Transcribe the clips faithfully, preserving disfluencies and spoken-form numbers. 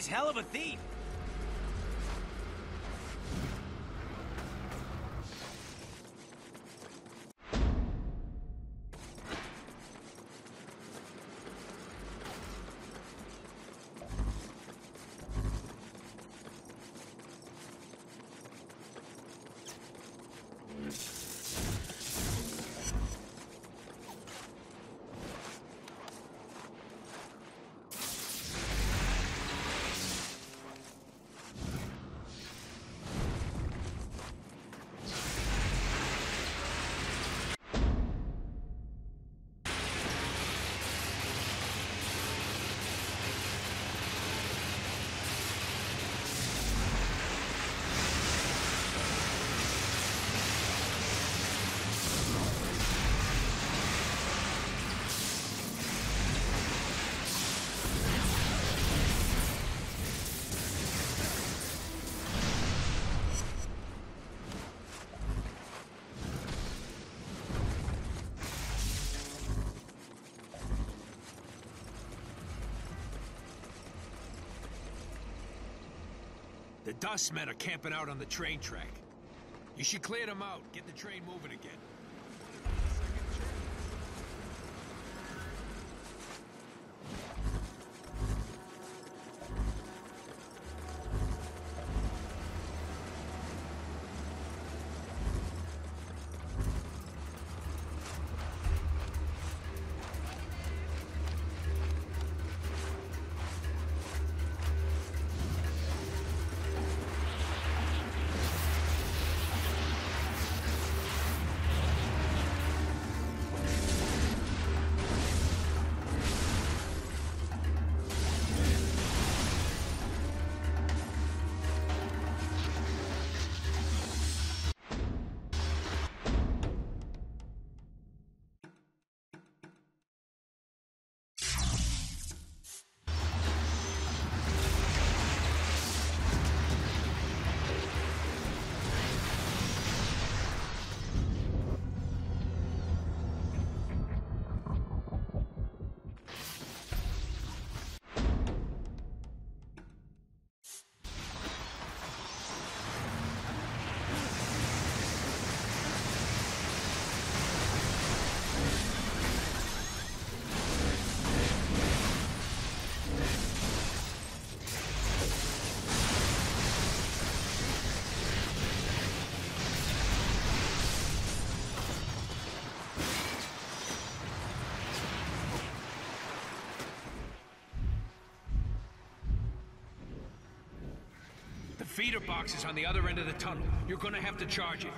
guy's hell of a thief. The dust men are camping out on the train track. You should clear them out, get the train moving again. Feeder box is on the other end of the tunnel. You're gonna have to charge it.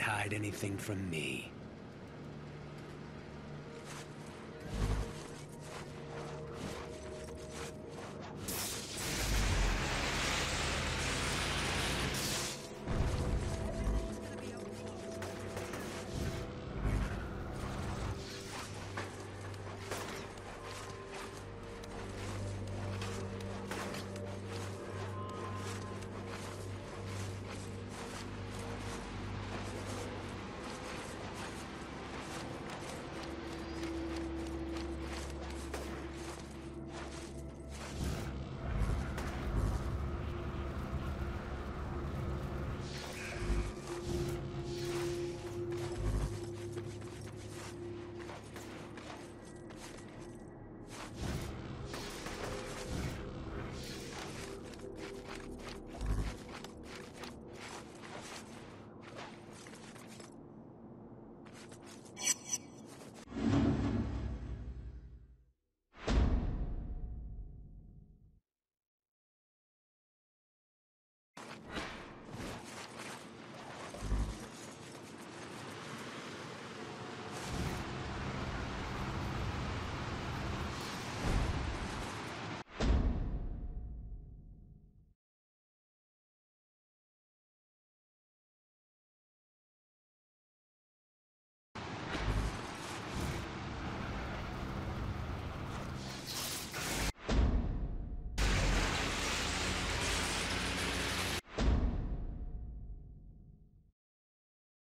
can't hide anything from me.